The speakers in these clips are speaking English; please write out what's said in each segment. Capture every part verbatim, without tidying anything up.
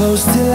close till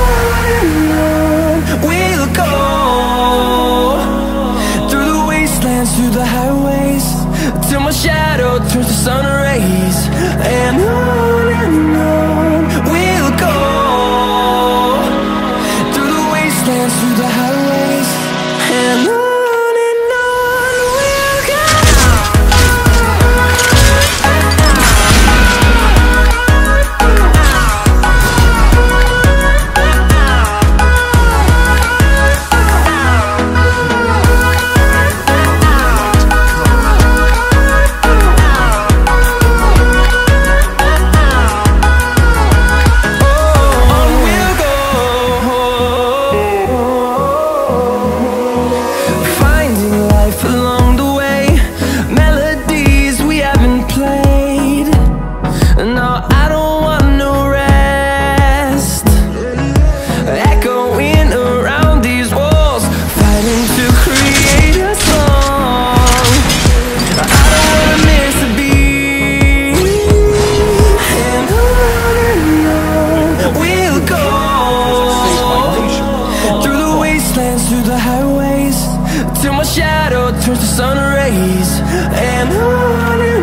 on and on we'll go, through the wastelands, through the highways, till my shadow turns to sun rays. And on and on we'll go, through the wastelands, through the highways, and on. Till my shadow turns to sun rays. And on